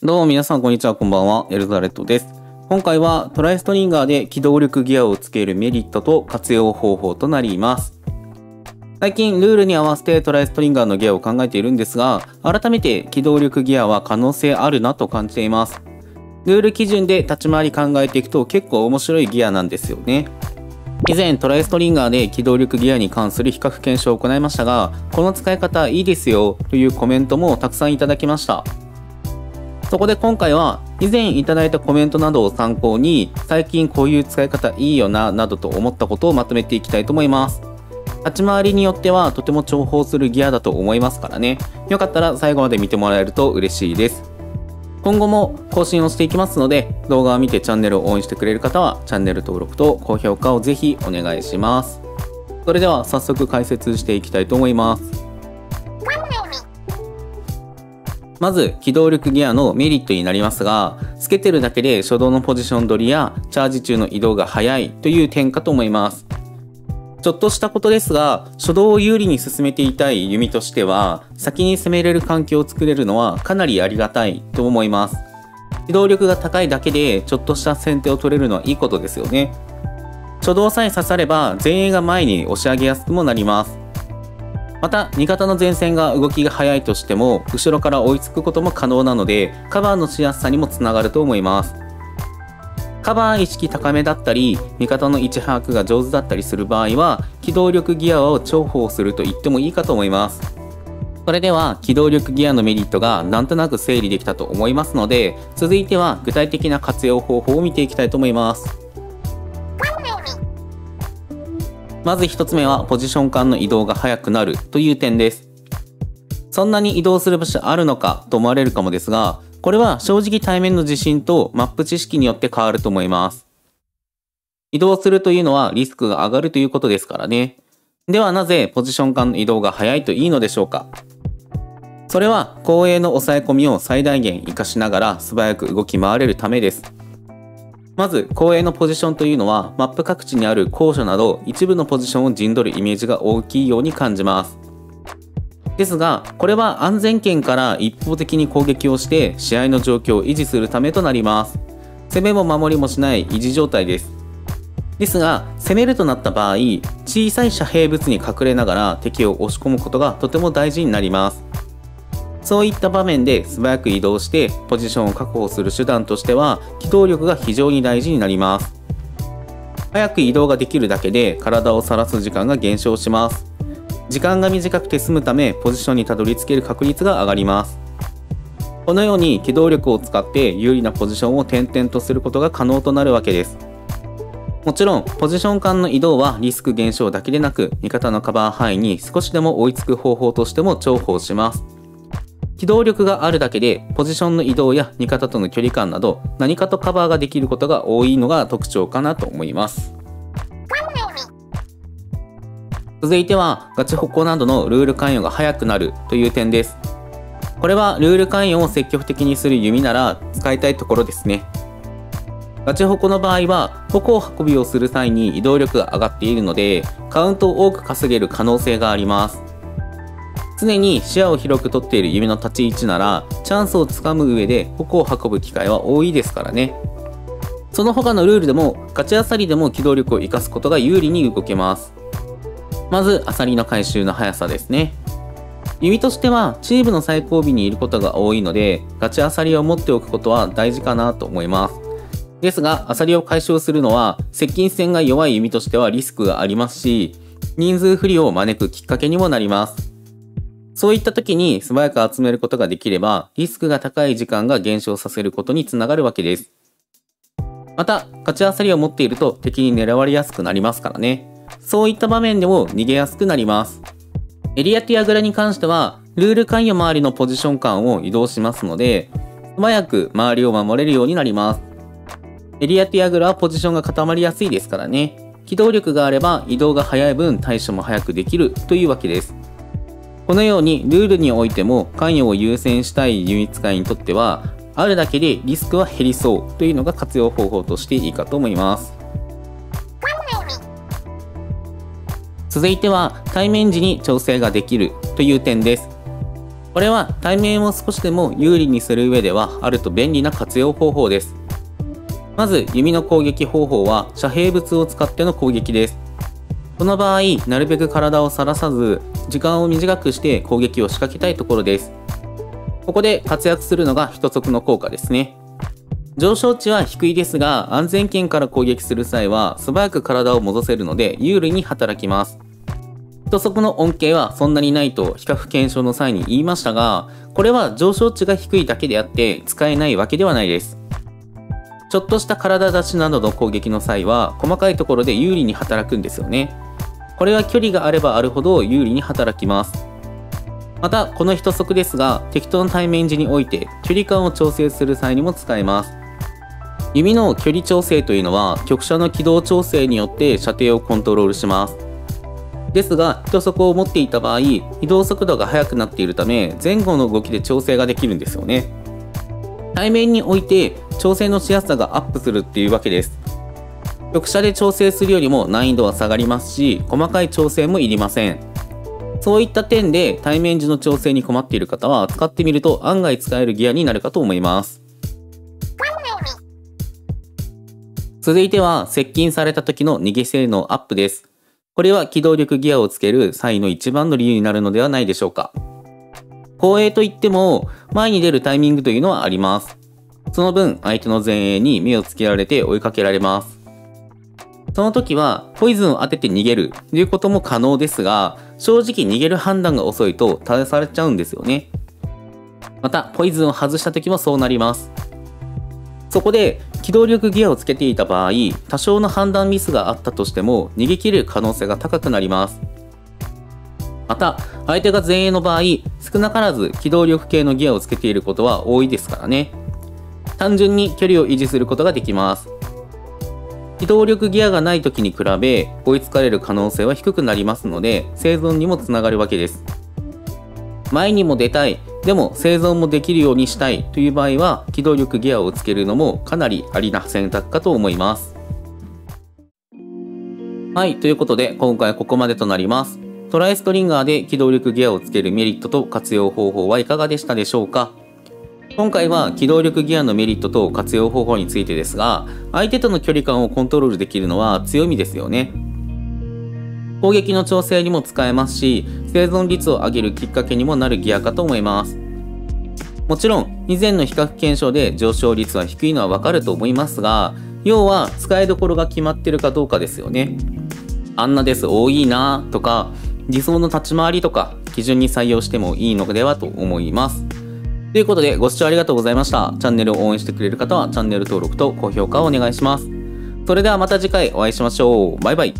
どうも皆さんこんにちは、こんばんは、エルザレットです。今回はトライストリンガーで機動力ギアをつけるメリットと活用方法となります。最近ルールに合わせてトライストリンガーのギアを考えているんですが、改めて機動力ギアは可能性あるなと感じています。ルール基準で立ち回り考えていくと結構面白いギアなんですよね。以前トライストリンガーで機動力ギアに関する比較検証を行いましたが、この使い方いいですよというコメントもたくさんいただきました。そこで今回は以前いただいたコメントなどを参考に、最近こういう使い方いいよななどと思ったことをまとめていきたいと思います。立ち回りによってはとても重宝するギアだと思いますからね。よかったら最後まで見てもらえると嬉しいです。今後も更新をしていきますので、動画を見てチャンネルを応援してくれる方はチャンネル登録と高評価をぜひお願いします。それでは早速解説していきたいと思います。まず機動力ギアのメリットになりますが、つけてるだけで初動のポジション取りやチャージ中の移動が早いという点かと思います。ちょっとしたことですが、初動を有利に進めていたい弓としては、先に攻めれる環境を作れるのはかなりありがたいと思います。機動力が高いだけでちょっとした先手を取れるのはいいことですよね。初動さえ刺されば前衛が前に押し上げやすくもなります。また味方の前線が動きが速いとしても後ろから追いつくことも可能なので、カバーのしやすさにもつながると思います。カバー意識高めだったり味方の位置把握が上手だったりする場合は、機動力ギアを重宝すると言ってもいいかと思います。それでは機動力ギアのメリットがなんとなく整理できたと思いますので、続いては具体的な活用方法を見ていきたいと思います。まず1つ目はポジション間の移動が速くなるという点です。そんなに移動する場所あるのかと思われるかもですが、これは正直対面の自信とマップ知識によって変わると思います。移動するというのはリスクが上がるということですからね。ではなぜポジション間の移動が速いといいのでしょうか。それは後衛の抑え込みを最大限活かしながら素早く動き回れるためです。まず後衛のポジションというのはマップ各地にある高所など一部のポジションを陣取るイメージが大きいように感じます。ですがこれは安全圏から一方的に攻撃をして試合の状況を維持するためとなります。攻めも守りもしない維持状態です。ですが攻めるとなった場合、小さい遮蔽物に隠れながら敵を押し込むことがとても大事になります。そういった場面で素早く移動してポジションを確保する手段としては機動力が非常に大事になります。早く移動ができるだけで体を晒す時間が減少します。時間が短くて済むためポジションにたどり着ける確率が上がります。このように機動力を使って有利なポジションを転々とすることが可能となるわけです。もちろんポジション間の移動はリスク減少だけでなく、味方のカバー範囲に少しでも追いつく方法としても重宝します。機動力があるだけでポジションの移動や味方との距離感など何かとカバーができることが多いのが特徴かなと思います。続いてはガチ歩行などのルール関与が早くなるという点です。これはルール関与を積極的にする弓なら使いたいところですね。ガチ歩行の場合は歩行運びをする際に移動力が上がっているのでカウントを多く稼げる可能性があります。常に視野を広くとっている弓の立ち位置ならチャンスをつかむ上で歩行を運ぶ機会は多いですからね。その他のルールでもガチアサリでも機動力を生かすことが有利に動けます。まずアサリの回収の速さですね。弓としてはチームの最後尾にいることが多いのでガチアサリを持っておくことは大事かなと思います。ですがアサリを回収するのは接近戦が弱い弓としてはリスクがありますし、人数不利を招くきっかけにもなります。そういった時に素早く集めることができればリスクが高い時間が減少させることにつながるわけです。またガチアサリを持っていると敵に狙われやすくなりますからね。そういった場面でも逃げやすくなります。エリアティアグラに関してはルール関与周りのポジション間を移動しますので素早く周りを守れるようになります。エリアティアグラはポジションが固まりやすいですからね。機動力があれば移動が早い分対処も早くできるというわけです。このようにルールにおいても関与を優先したい弓使いにとってはあるだけでリスクは減りそうというのが活用方法としていいかと思います。続いては対面時に調整ができるという点です。これは対面を少しでも有利にする上ではあると便利な活用方法です。まず弓の攻撃方法は遮蔽物を使っての攻撃です。この場合なるべく体をさらさず時間を短くして攻撃を仕掛けたいところです。ここで活躍するのが一足の効果ですね。上昇値は低いですが安全圏から攻撃する際は素早く体を戻せるので有利に働きます。一足の恩恵はそんなにないと比較検証の際に言いましたが、これは上昇値が低いだけであって使えないわけではないです。ちょっとした体出しなどの攻撃の際は細かいところで有利に働くんですよね。これは距離があればあるほど有利に働きます。またこの一足ですが適当な対面時において距離感を調整する際にも使えます。弓の距離調整というのは曲射の軌道調整によって射程をコントロールします。ですが一足を持っていた場合移動速度が速くなっているため前後の動きで調整ができるんですよね。対面において調整のしやすさがアップするっていうわけです。曲射で調整するよりも難易度は下がりますし細かい調整もいりません。そういった点で対面時の調整に困っている方は使ってみると案外使えるギアになるかと思います。続いては接近された時の逃げ性能アップです。これは機動力ギアをつける際の一番の理由になるのではないでしょうか。後衛といっても前に出るタイミングというのはあります。その分相手の前衛に目をつけられて追いかけられます。その時はポイズンを当てて逃げるということも可能ですが、正直逃げる判断が遅いと倒されちゃうんですよね。またポイズンを外した時もそうなります。そこで機動力ギアをつけていた場合多少の判断ミスがあったとしても逃げ切る可能性が高くなります。また相手が前衛の場合少なからず機動力系のギアをつけていることは多いですからね。単純に距離を維持することができます。機動力ギアがない時に比べ追いつかれる可能性は低くなりますので生存にもつながるわけです。前にも出たいでも生存もできるようにしたいという場合は機動力ギアをつけるのもかなりありな選択かと思います。はい、ということで今回はここまでとなります。トライストリンガーで機動力ギアをつけるメリットと活用方法はいかがでしたでしょうか。今回は機動力ギアのメリットと活用方法についてですが、相手との距離感をコントロールできるのは強みですよね。攻撃の調整にも使えますし、生存率を上げるきっかけにもなるギアかと思います。もちろん、以前の比較検証で上昇率は低いのはわかると思いますが、要は使いどころが決まってるかどうかですよね。あんなです多いなとか、理想の立ち回りとか基準に採用してもいいのではと思います。ということでご視聴ありがとうございました。チャンネルを応援してくれる方はチャンネル登録と高評価をお願いします。それではまた次回お会いしましょう。バイバイ。